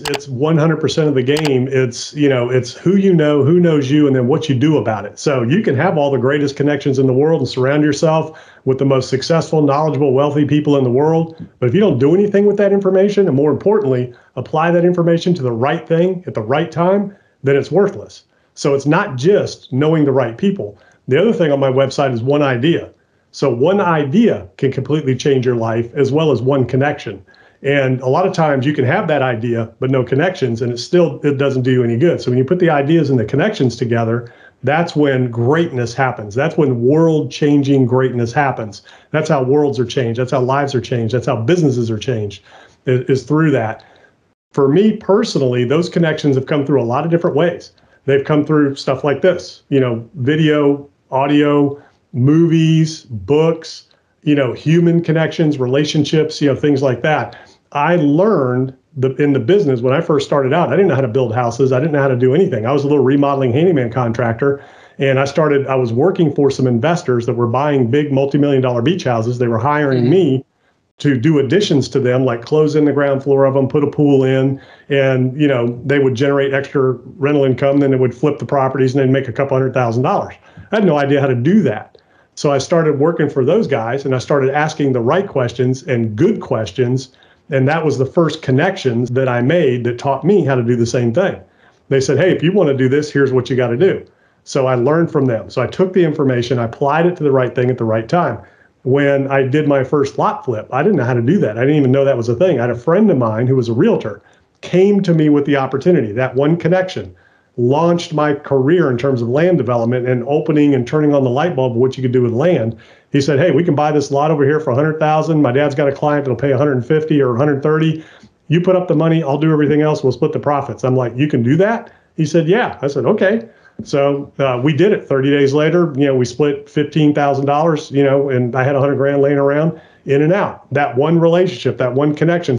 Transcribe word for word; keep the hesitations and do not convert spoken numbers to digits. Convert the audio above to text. it's it's one hundred percent of the game. It's, you know, it's who you know, who knows you, and then what you do about it. So you can have all the greatest connections in the world and surround yourself with the most successful, knowledgeable, wealthy people in the world. But if you don't do anything with that information, and more importantly, apply that information to the right thing at the right time, then it's worthless. So it's not just knowing the right people. The other thing on my website is one idea. So one idea can completely change your life, as well as one connection. And a lot of times you can have that idea, but no connections, and it still it doesn't do you any good. So when you put the ideas and the connections together, that's when greatness happens. That's when world-changing greatness happens. That's how worlds are changed. That's how lives are changed. That's how businesses are changed, is through that. For me personally, those connections have come through a lot of different ways. They've come through stuff like this, you know, video, audio, movies, books, you know, human connections, relationships, you know, things like that. I learned the, in the business when I first started out, I didn't know how to build houses. I didn't know how to do anything. I was a little remodeling handyman contractor. And I started, I was working for some investors that were buying big multi-million dollar beach houses. They were hiring mm-hmm. me to do additions to them, like close in the ground floor of them, put a pool in, and, you know, they would generate extra rental income. Then they would flip the properties and they'd make a couple hundred thousand dollars. I had no idea how to do that. So I started working for those guys, and I started asking the right questions and good questions. And that was the first connections that I made that taught me how to do the same thing. They said, hey, if you want to do this, here's what you got to do. So I learned from them. So I took the information, I applied it to the right thing at the right time. When I did my first lot flip, I didn't know how to do that. I didn't even know that was a thing. I had a friend of mine who was a realtor, came to me with the opportunity. That one connection launched my career in terms of land development and opening and turning on the light bulb of what you could do with land. He said, hey, we can buy this lot over here for one hundred thousand dollars. My dad's got a client that'll pay one hundred fifty or one hundred thirty. You put up the money, I'll do everything else. We'll split the profits. I'm like, you can do that? He said, yeah. I said, okay. So uh, we did it. thirty days later, you know, we split fifteen thousand dollars, you know, and I had one hundred grand laying around in and out. That one relationship, that one connection.